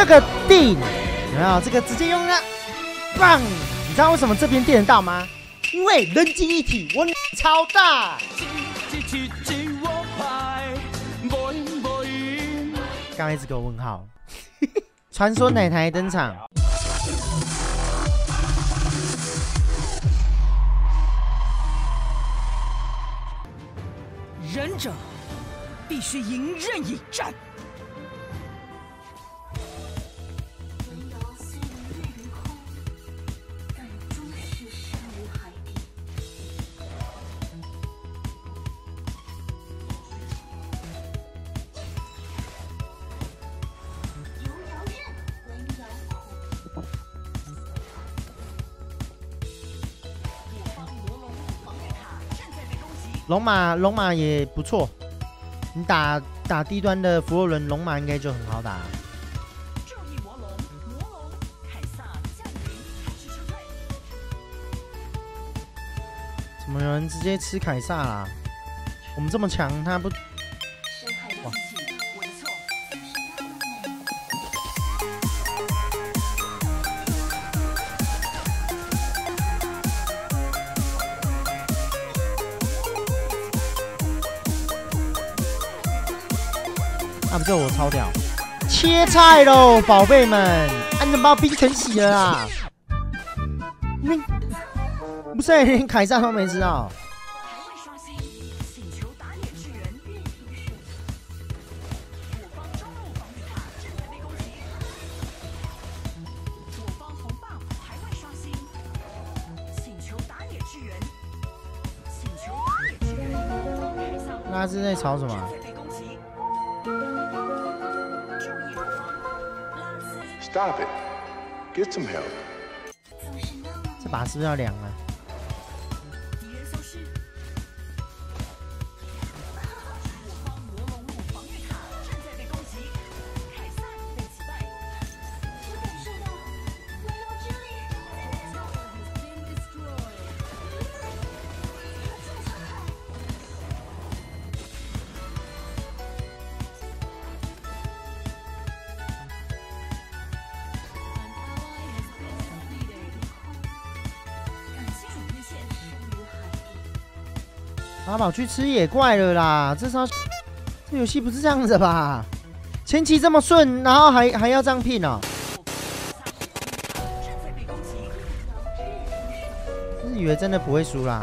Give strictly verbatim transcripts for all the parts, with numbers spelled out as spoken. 这个电影有没有？这个直接用啊，棒！你知道为什么这边电得到吗？因为人机一体，我超大。刚才一直给我问号。传说奶台登场。忍者必须迎刃以战。 龙马龙马也不错，你打打低端的弗洛伦龙马应该就很好打。正义魔龙，魔龙凯撒降临，开始撤退。怎么有人直接吃凯撒啦？我们这么强，他不？哇！啊，不就我超屌！切菜喽，宝贝们！啊，你怎么把我冰全洗了啊？你不是连凯撒都没吃到？那是在吵什么？ Stop it. Get some help. 这把是不是要凉了？阿宝去吃野怪了啦！这啥？这游戏不是这样子吧？前期这么顺，然后还还要这样拼哦、喔！真以为真的不会输啦？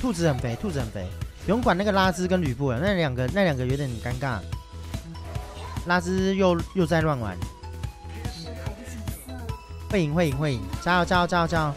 兔子很肥，兔子很肥。 不用管那个拉兹跟吕布了，那两个那两个有点尴尬。拉兹又又在乱玩，会赢会赢会赢，加油加油加油加油！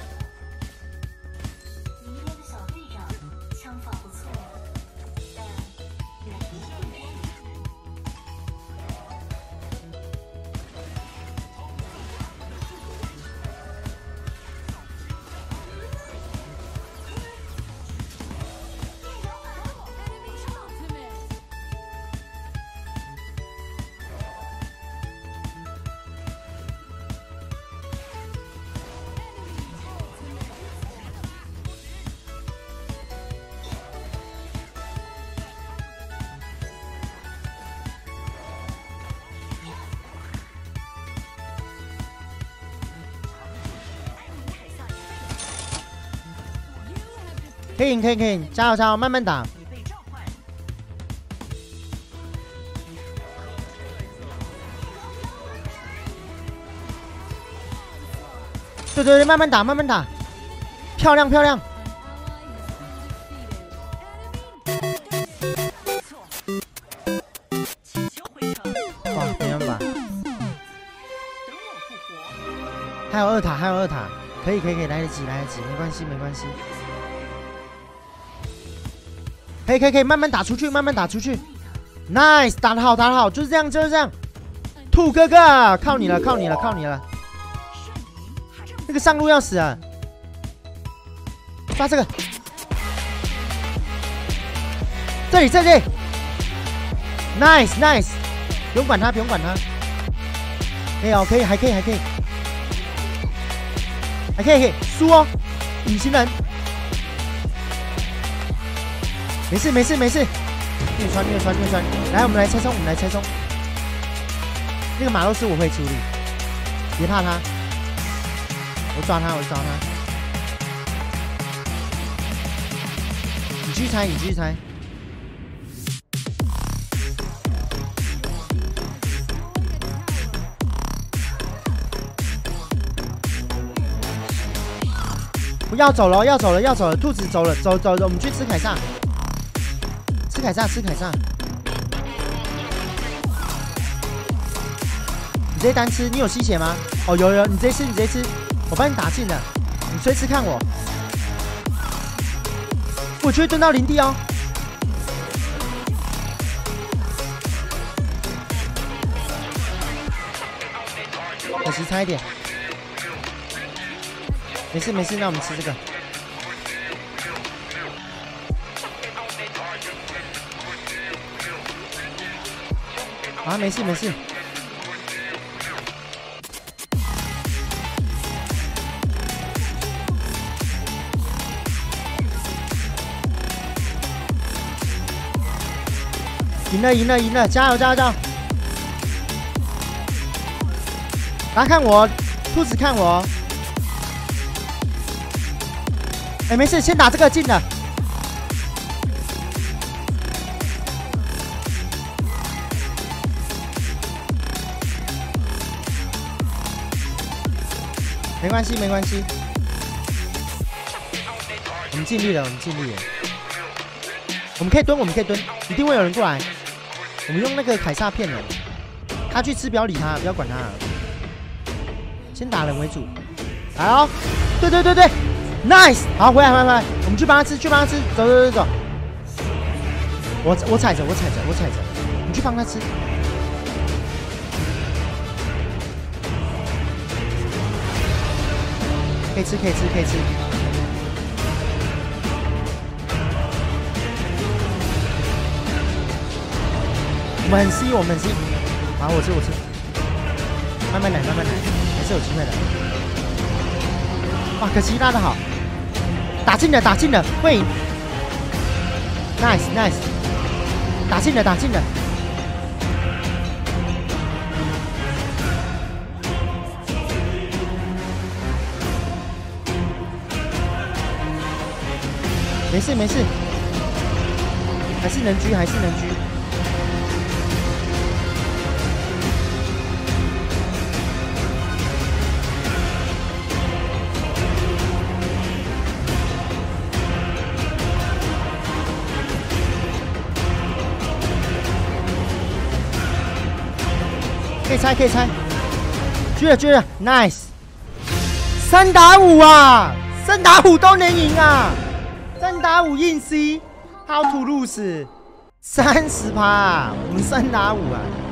可以，可以，可以，加油，加油，慢慢打。对对对，慢慢打，慢慢打，漂亮，漂亮。还有二塔，还有二塔，可以可以可以，来得及来得及，没关系没关系。可以可以可以，慢慢打出去，慢慢打出去。Nice， 打得好打得好，就是这样就是这样。兔哥哥，靠你了靠你了靠你了。那个上路要死啊！抓这个，这里这里 ，nice nice， 不用管他不用管他。可以哦可以还可以还可以。 还可以，可以输哦，隐形人，没事没事没事，虐穿虐穿虐穿，来我们来拆中，我们来拆中，那个马洛斯我会处理，别怕他，我抓他我抓他，你继续拆你继续拆，要走了，要走了，要走了！兔子走了，走走走，我们去吃凯撒，吃凯撒，吃凯撒。你这一单吃，你有吸血吗？哦，有有，你直接吃，你直接吃，我帮你打进了，你随时看我。我就会蹲到林地哦。可惜差一点。 没事没事，那我们吃这个。啊，没事没事。赢了赢了赢了，加油加油加油！大家看我，兔子看我。 哎、欸，没事，先打这个进了。没关系，没关系。我们尽力了，我们尽力了。我们可以蹲，我们可以蹲，一定会有人过来。我们用那个凯撒骗人，他去吃，不要理他，不要管他。先打人为主。来哦，对对对对。 nice， 好，回来，回来，回来，我们去帮他吃，去帮他吃，走，走，走，走。我我踩着，我踩着，我踩着，你去帮他吃。可以吃，可以吃，可以吃。我们很 C， 我们很 C。好，我吃，我吃。慢慢来，慢慢来，还是有机会的。哇，可惜拉得好。 打进了，打进了，会赢 ！Nice，Nice， nice 打进了，打进了。没事没事，还是能狙，还是能狙。可以拆，可以拆，狙了，狙了 ，nice， 三打五啊，三打五都能赢啊，三打五硬 C， how to lose， 三十趴，我们三打五啊。